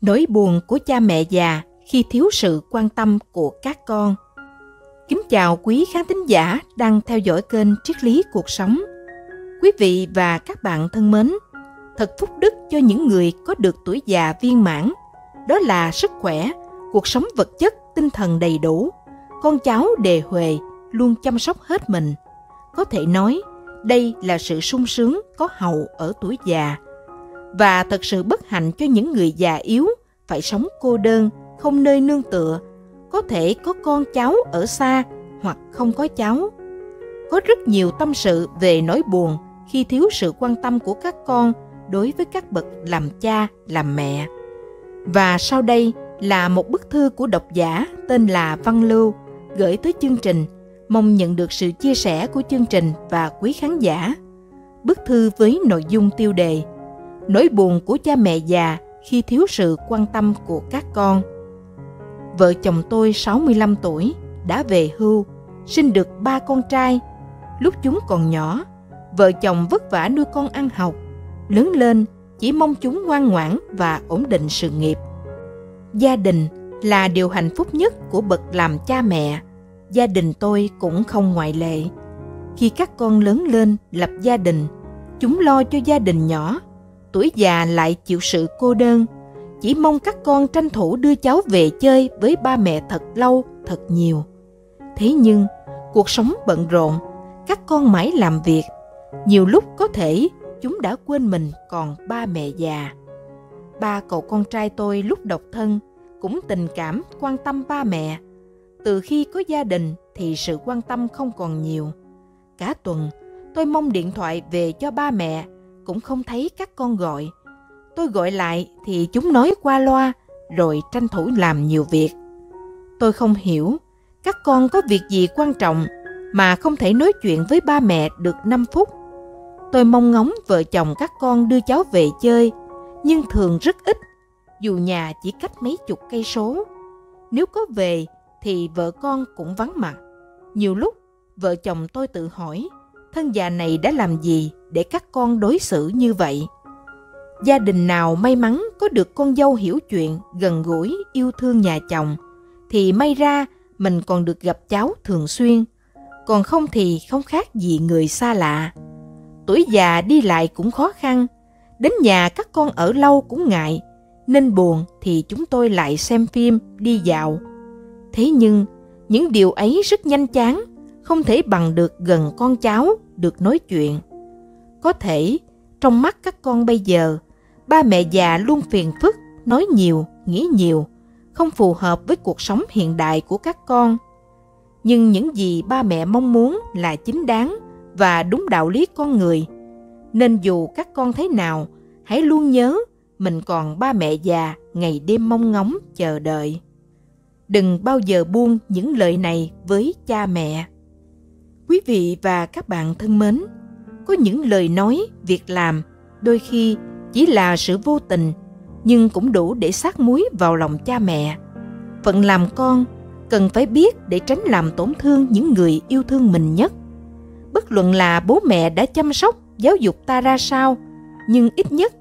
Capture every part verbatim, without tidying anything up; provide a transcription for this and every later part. nỗi buồn của cha mẹ già khi thiếu sự quan tâm của các con. Kính chào quý khán thính giả đang theo dõi kênh Triết Lý Cuộc Sống. Quý vị và các bạn thân mến, thật phúc đức cho những người có được tuổi già viên mãn, đó là sức khỏe, cuộc sống vật chất, tinh thần đầy đủ, con cháu đề huề, luôn chăm sóc hết mình. Có thể nói, đây là sự sung sướng có hậu ở tuổi già. Và thật sự bất hạnh cho những người già yếu phải sống cô đơn, không nơi nương tựa, có thể có con cháu ở xa hoặc không có cháu. Có rất nhiều tâm sự về nỗi buồn khi thiếu sự quan tâm của các con đối với các bậc làm cha, làm mẹ. Và sau đây là một bức thư của độc giả tên là Văn Lưu gửi tới chương trình, mong nhận được sự chia sẻ của chương trình và quý khán giả. Bức thư với nội dung tiêu đề Nỗi buồn của cha mẹ già khi thiếu sự quan tâm của các con. Vợ chồng tôi sáu mươi lăm tuổi, đã về hưu, sinh được ba con trai. Lúc chúng còn nhỏ, vợ chồng vất vả nuôi con ăn học, lớn lên chỉ mong chúng ngoan ngoãn và ổn định sự nghiệp. Gia đình là điều hạnh phúc nhất của bậc làm cha mẹ. Gia đình tôi cũng không ngoại lệ. Khi các con lớn lên lập gia đình, chúng lo cho gia đình nhỏ, tuổi già lại chịu sự cô đơn. Chỉ mong các con tranh thủ đưa cháu về chơi với ba mẹ thật lâu, thật nhiều. Thế nhưng, cuộc sống bận rộn, các con mãi làm việc. Nhiều lúc có thể chúng đã quên mình còn ba mẹ già. Ba cậu con trai tôi lúc độc thân cũng tình cảm quan tâm ba mẹ. Từ khi có gia đình thì sự quan tâm không còn nhiều. Cả tuần, tôi mong điện thoại về cho ba mẹ, cũng không thấy các con gọi. Tôi gọi lại thì chúng nói qua loa, rồi tranh thủ làm nhiều việc. Tôi không hiểu, các con có việc gì quan trọng mà không thể nói chuyện với ba mẹ được năm phút. Tôi mong ngóng vợ chồng các con đưa cháu về chơi, nhưng thường rất ít, dù nhà chỉ cách mấy chục cây số. Nếu có về thì vợ con cũng vắng mặt. Nhiều lúc, vợ chồng tôi tự hỏi, thân già này đã làm gì để các con đối xử như vậy? Gia đình nào may mắn có được con dâu hiểu chuyện, gần gũi, yêu thương nhà chồng, thì may ra mình còn được gặp cháu thường xuyên, còn không thì không khác gì người xa lạ. Tuổi già đi lại cũng khó khăn, đến nhà các con ở lâu cũng ngại, nên buồn thì chúng tôi lại xem phim, đi dạo. Thế nhưng, những điều ấy rất nhanh chán, không thể bằng được gần con cháu, được nói chuyện. Có thể, trong mắt các con bây giờ, ba mẹ già luôn phiền phức, nói nhiều, nghĩ nhiều, không phù hợp với cuộc sống hiện đại của các con. Nhưng những gì ba mẹ mong muốn là chính đáng và đúng đạo lý con người. Nên dù các con thế nào, hãy luôn nhớ mình còn ba mẹ già ngày đêm mong ngóng chờ đợi. Đừng bao giờ buông những lời này với cha mẹ. Quý vị và các bạn thân mến, có những lời nói, việc làm đôi khi chỉ là sự vô tình, nhưng cũng đủ để sát muối vào lòng cha mẹ. Phận làm con cần phải biết để tránh làm tổn thương những người yêu thương mình nhất. Bất luận là bố mẹ đã chăm sóc, giáo dục ta ra sao, nhưng ít nhất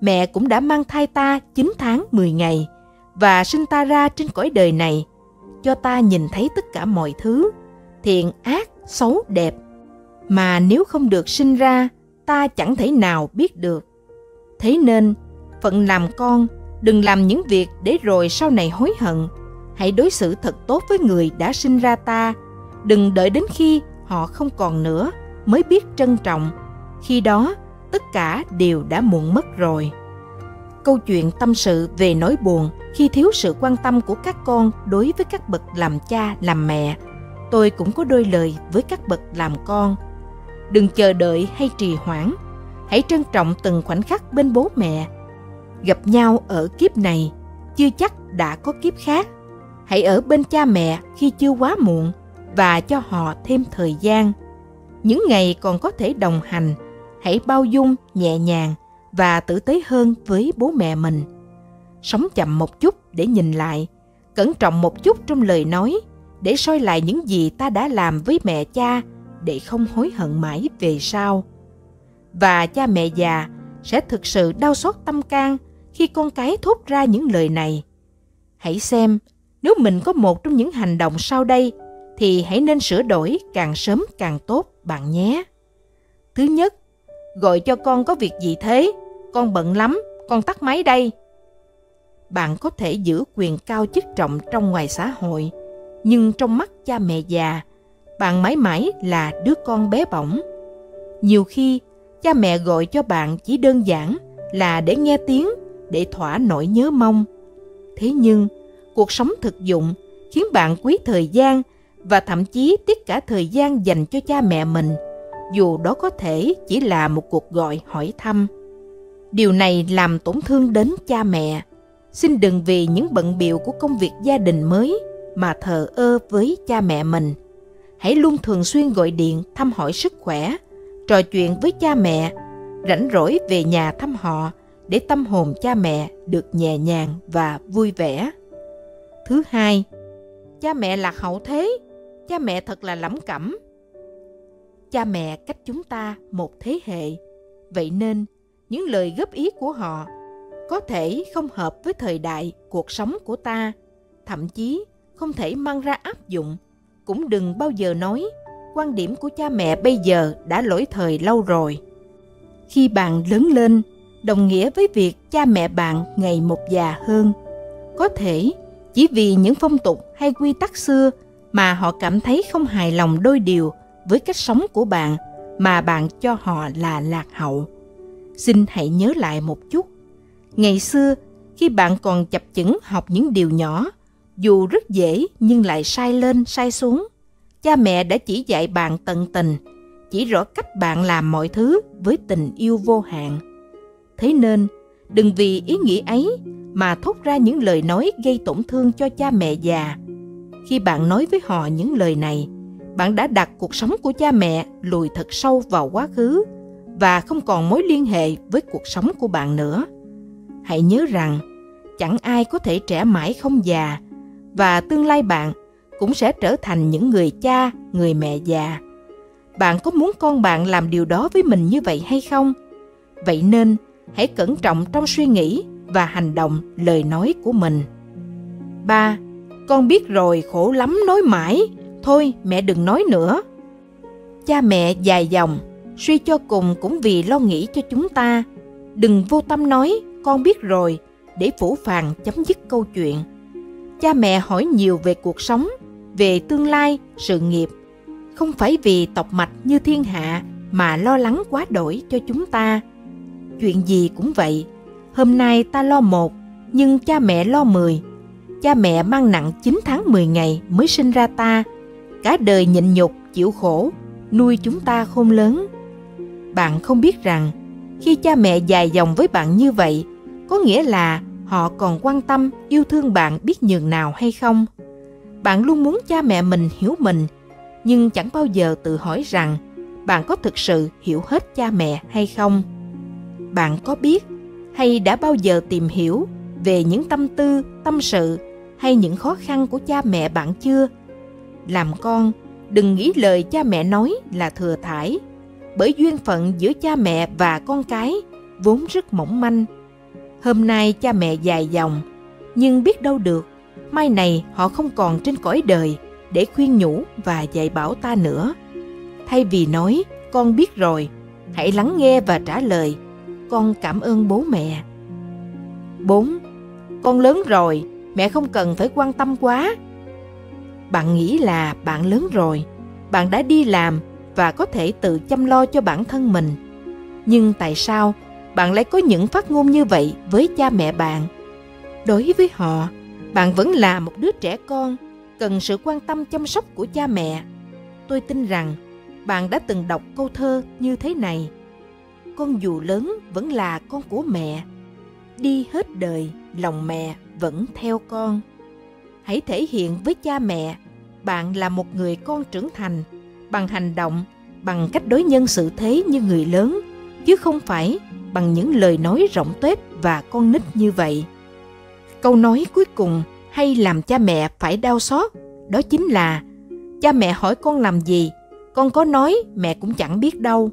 mẹ cũng đã mang thai ta chín tháng mười ngày và sinh ta ra trên cõi đời này, cho ta nhìn thấy tất cả mọi thứ, thiện, ác, xấu, đẹp. Mà nếu không được sinh ra, ta chẳng thể nào biết được. Thế nên, phận làm con, đừng làm những việc để rồi sau này hối hận. Hãy đối xử thật tốt với người đã sinh ra ta. Đừng đợi đến khi họ không còn nữa mới biết trân trọng. Khi đó, tất cả đều đã muộn mất rồi. Câu chuyện tâm sự về nỗi buồn khi thiếu sự quan tâm của các con đối với các bậc làm cha, làm mẹ, tôi cũng có đôi lời với các bậc làm con. Đừng chờ đợi hay trì hoãn, hãy trân trọng từng khoảnh khắc bên bố mẹ. Gặp nhau ở kiếp này, chưa chắc đã có kiếp khác. Hãy ở bên cha mẹ khi chưa quá muộn và cho họ thêm thời gian. Những ngày còn có thể đồng hành, hãy bao dung, nhẹ nhàng và tử tế hơn với bố mẹ mình. Sống chậm một chút để nhìn lại, cẩn trọng một chút trong lời nói, để soi lại những gì ta đã làm với mẹ cha, để không hối hận mãi về sau. Và cha mẹ già sẽ thực sự đau xót tâm can khi con cái thốt ra những lời này. Hãy xem, nếu mình có một trong những hành động sau đây, thì hãy nên sửa đổi càng sớm càng tốt bạn nhé. Thứ nhất, gọi cho con có việc gì thế? Con bận lắm, con tắt máy đây. Bạn có thể giữ quyền cao chức trọng trong ngoài xã hội, nhưng trong mắt cha mẹ già, bạn mãi mãi là đứa con bé bỏng. Nhiều khi, cha mẹ gọi cho bạn chỉ đơn giản là để nghe tiếng, để thỏa nỗi nhớ mong. Thế nhưng, cuộc sống thực dụng khiến bạn quý thời gian và thậm chí tiếc cả thời gian dành cho cha mẹ mình, dù đó có thể chỉ là một cuộc gọi hỏi thăm. Điều này làm tổn thương đến cha mẹ. Xin đừng vì những bận bịu của công việc gia đình mới mà thờ ơ với cha mẹ mình. Hãy luôn thường xuyên gọi điện thăm hỏi sức khỏe, trò chuyện với cha mẹ, rảnh rỗi về nhà thăm họ để tâm hồn cha mẹ được nhẹ nhàng và vui vẻ. Thứ hai, cha mẹ lạc hậu thế, cha mẹ thật là lẩm cẩm. Cha mẹ cách chúng ta một thế hệ, vậy nên những lời góp ý của họ có thể không hợp với thời đại, cuộc sống của ta, thậm chí không thể mang ra áp dụng. Cũng đừng bao giờ nói, quan điểm của cha mẹ bây giờ đã lỗi thời lâu rồi. Khi bạn lớn lên, đồng nghĩa với việc cha mẹ bạn ngày một già hơn. Có thể chỉ vì những phong tục hay quy tắc xưa mà họ cảm thấy không hài lòng đôi điều với cách sống của bạn mà bạn cho họ là lạc hậu. Xin hãy nhớ lại một chút. Ngày xưa, khi bạn còn chập chững học những điều nhỏ, dù rất dễ nhưng lại sai lên sai xuống, cha mẹ đã chỉ dạy bạn tận tình, chỉ rõ cách bạn làm mọi thứ với tình yêu vô hạn. Thế nên, đừng vì ý nghĩ ấy mà thốt ra những lời nói gây tổn thương cho cha mẹ già. Khi bạn nói với họ những lời này, bạn đã đặt cuộc sống của cha mẹ lùi thật sâu vào quá khứ và không còn mối liên hệ với cuộc sống của bạn nữa. Hãy nhớ rằng, chẳng ai có thể trẻ mãi không già, và tương lai bạn cũng sẽ trở thành những người cha, người mẹ già. Bạn có muốn con bạn làm điều đó với mình như vậy hay không? Vậy nên, hãy cẩn trọng trong suy nghĩ và hành động, lời nói của mình. ba. Con biết rồi, khổ lắm nói mãi. Thôi, mẹ đừng nói nữa. Cha mẹ dài dòng, suy cho cùng cũng vì lo nghĩ cho chúng ta. Đừng vô tâm nói, con biết rồi, để phũ phàng chấm dứt câu chuyện. Cha mẹ hỏi nhiều về cuộc sống, về tương lai, sự nghiệp. Không phải vì tọc mạch như thiên hạ mà lo lắng quá đổi cho chúng ta. Chuyện gì cũng vậy. Hôm nay ta lo một, nhưng cha mẹ lo mười. Cha mẹ mang nặng chín tháng mười ngày mới sinh ra ta. Cả đời nhịn nhục, chịu khổ, nuôi chúng ta khôn lớn. Bạn không biết rằng, khi cha mẹ dài dòng với bạn như vậy, có nghĩa là họ còn quan tâm, yêu thương bạn biết nhường nào hay không? Bạn luôn muốn cha mẹ mình hiểu mình, nhưng chẳng bao giờ tự hỏi rằng bạn có thực sự hiểu hết cha mẹ hay không? Bạn có biết hay đã bao giờ tìm hiểu về những tâm tư, tâm sự hay những khó khăn của cha mẹ bạn chưa? Làm con, đừng nghĩ lời cha mẹ nói là thừa thãi, bởi duyên phận giữa cha mẹ và con cái vốn rất mỏng manh. Hôm nay cha mẹ dài dòng, nhưng biết đâu được, mai này họ không còn trên cõi đời để khuyên nhủ và dạy bảo ta nữa. Thay vì nói, con biết rồi, hãy lắng nghe và trả lời, con cảm ơn bố mẹ. bốn. Con lớn rồi, mẹ không cần phải quan tâm quá. Bạn nghĩ là bạn lớn rồi, bạn đã đi làm và có thể tự chăm lo cho bản thân mình. Nhưng tại sao bạn lại có những phát ngôn như vậy với cha mẹ bạn? Đối với họ, bạn vẫn là một đứa trẻ con, cần sự quan tâm chăm sóc của cha mẹ. Tôi tin rằng bạn đã từng đọc câu thơ như thế này: con dù lớn vẫn là con của mẹ, đi hết đời lòng mẹ vẫn theo con. Hãy thể hiện với cha mẹ bạn là một người con trưởng thành, bằng hành động, bằng cách đối nhân xử thế như người lớn, chứ không phải bằng những lời nói rỗng tuếch và con nít như vậy. Câu nói cuối cùng hay làm cha mẹ phải đau xót, đó chính là: cha mẹ hỏi con làm gì, con có nói mẹ cũng chẳng biết đâu.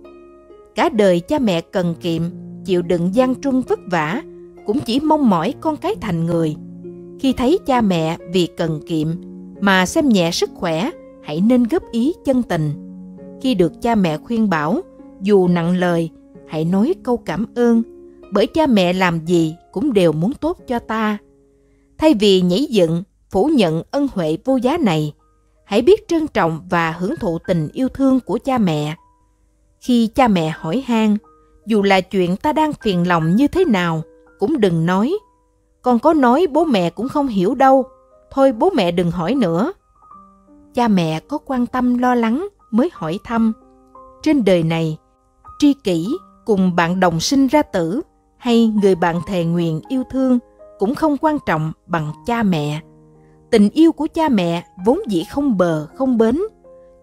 Cả đời cha mẹ cần kiệm, chịu đựng gian truân vất vả, cũng chỉ mong mỏi con cái thành người. Khi thấy cha mẹ vì cần kiệm mà xem nhẹ sức khỏe, hãy nên góp ý chân tình. Khi được cha mẹ khuyên bảo, dù nặng lời, hãy nói câu cảm ơn, bởi cha mẹ làm gì cũng đều muốn tốt cho ta. Thay vì nhảy dựng, phủ nhận ân huệ vô giá này, hãy biết trân trọng và hưởng thụ tình yêu thương của cha mẹ. Khi cha mẹ hỏi han, dù là chuyện ta đang phiền lòng như thế nào, cũng đừng nói. Con có nói bố mẹ cũng không hiểu đâu, thôi bố mẹ đừng hỏi nữa. Cha mẹ có quan tâm lo lắng mới hỏi thăm. Trên đời này, tri kỷ cùng bạn đồng sinh ra tử hay người bạn thề nguyện yêu thương cũng không quan trọng bằng cha mẹ. Tình yêu của cha mẹ vốn dĩ không bờ, không bến.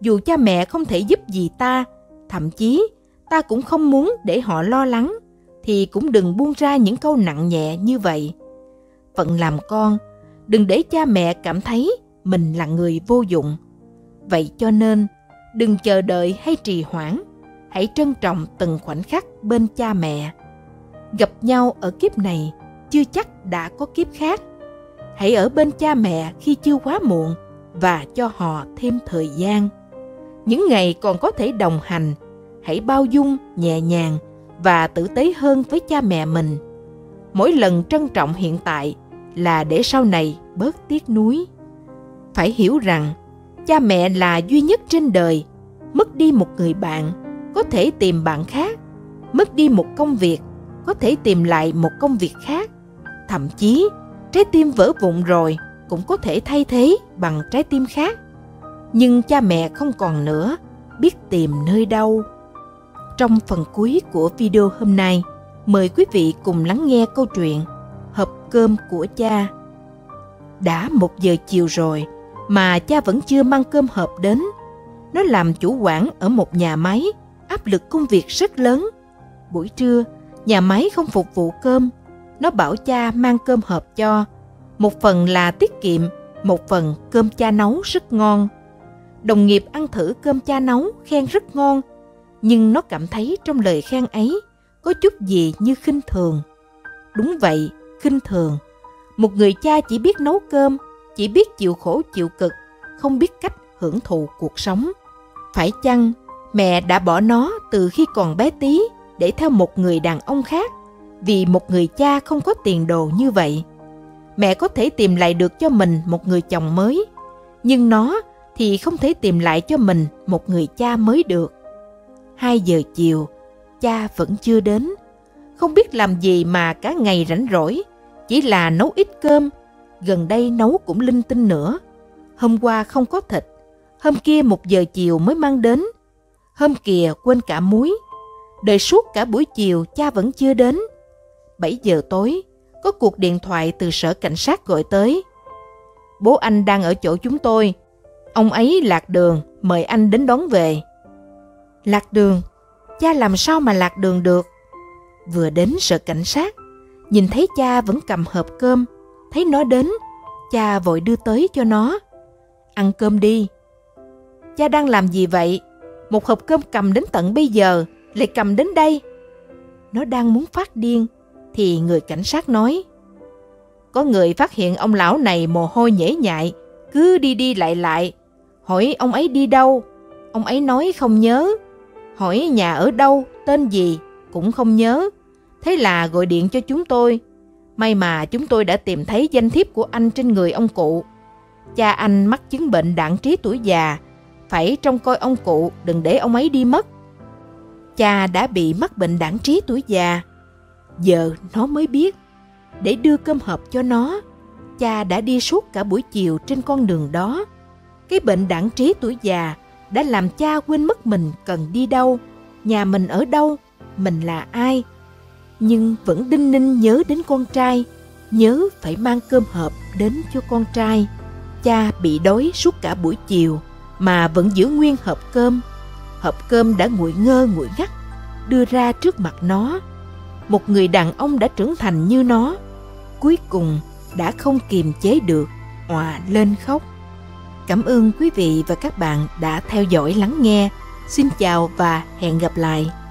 Dù cha mẹ không thể giúp gì ta, thậm chí ta cũng không muốn để họ lo lắng, thì cũng đừng buông ra những câu nặng nhẹ như vậy. Phận làm con, đừng để cha mẹ cảm thấy mình là người vô dụng. Vậy cho nên, đừng chờ đợi hay trì hoãn, hãy trân trọng từng khoảnh khắc bên cha mẹ. Gặp nhau ở kiếp này, chưa chắc đã có kiếp khác. Hãy ở bên cha mẹ khi chưa quá muộn và cho họ thêm thời gian. Những ngày còn có thể đồng hành, hãy bao dung, nhẹ nhàng và tử tế hơn với cha mẹ mình. Mỗi lần trân trọng hiện tại là để sau này bớt tiếc nuối. Phải hiểu rằng, cha mẹ là duy nhất trên đời. Mất đi một người bạn, có thể tìm bạn khác. Mất đi một công việc, có thể tìm lại một công việc khác. Thậm chí, trái tim vỡ vụn rồi cũng có thể thay thế bằng trái tim khác. Nhưng cha mẹ không còn nữa, biết tìm nơi đâu. Trong phần cuối của video hôm nay, mời quý vị cùng lắng nghe câu chuyện Hộp cơm của cha. Đã một giờ chiều rồi mà cha vẫn chưa mang cơm hộp đến. Nó làm chủ quản ở một nhà máy, áp lực công việc rất lớn. Buổi trưa, nhà máy không phục vụ cơm. Nó bảo cha mang cơm hộp cho. Một phần là tiết kiệm, một phần cơm cha nấu rất ngon. Đồng nghiệp ăn thử cơm cha nấu khen rất ngon, nhưng nó cảm thấy trong lời khen ấy có chút gì như khinh thường. Đúng vậy, khinh thường. Một người cha chỉ biết nấu cơm, chỉ biết chịu khổ chịu cực, không biết cách hưởng thụ cuộc sống. Phải chăng mẹ đã bỏ nó từ khi còn bé tí để theo một người đàn ông khác, vì một người cha không có tiền đồ như vậy? Mẹ có thể tìm lại được cho mình một người chồng mới, nhưng nó thì không thể tìm lại cho mình một người cha mới được. Hai giờ chiều, cha vẫn chưa đến. Không biết làm gì mà cả ngày rảnh rỗi, chỉ là nấu ít cơm. Gần đây nấu cũng linh tinh nữa. Hôm qua không có thịt, hôm kia một giờ chiều mới mang đến, hôm kìa quên cả muối. Đợi suốt cả buổi chiều cha vẫn chưa đến. Bảy giờ tối, có cuộc điện thoại từ sở cảnh sát gọi tới. Bố anh đang ở chỗ chúng tôi, ông ấy lạc đường, mời anh đến đón về. Lạc đường? Cha làm sao mà lạc đường được? Vừa đến sở cảnh sát, nhìn thấy cha vẫn cầm hộp cơm, thấy nó đến, cha vội đưa tới cho nó. Ăn cơm đi. Cha đang làm gì vậy? Một hộp cơm cầm đến tận bây giờ, lại cầm đến đây. Nó đang muốn phát điên thì người cảnh sát nói: có người phát hiện ông lão này mồ hôi nhễ nhại, cứ đi đi lại lại. Hỏi ông ấy đi đâu, ông ấy nói không nhớ. Hỏi nhà ở đâu, tên gì cũng không nhớ. Thế là gọi điện cho chúng tôi. May mà chúng tôi đã tìm thấy danh thiếp của anh trên người ông cụ. Cha anh mắc chứng bệnh đãng trí tuổi già, phải trông coi ông cụ, đừng để ông ấy đi mất. Cha đã bị mắc bệnh đãng trí tuổi già. Giờ nó mới biết. Để đưa cơm hộp cho nó, cha đã đi suốt cả buổi chiều trên con đường đó. Cái bệnh đãng trí tuổi già đã làm cha quên mất mình cần đi đâu, nhà mình ở đâu, mình là ai. Nhưng vẫn đinh ninh nhớ đến con trai, nhớ phải mang cơm hộp đến cho con trai. Cha bị đói suốt cả buổi chiều mà vẫn giữ nguyên hộp cơm. Hộp cơm đã nguội ngơ nguội ngắt, đưa ra trước mặt nó. Một người đàn ông đã trưởng thành như nó, cuối cùng đã không kiềm chế được, òa lên khóc. Cảm ơn quý vị và các bạn đã theo dõi lắng nghe. Xin chào và hẹn gặp lại.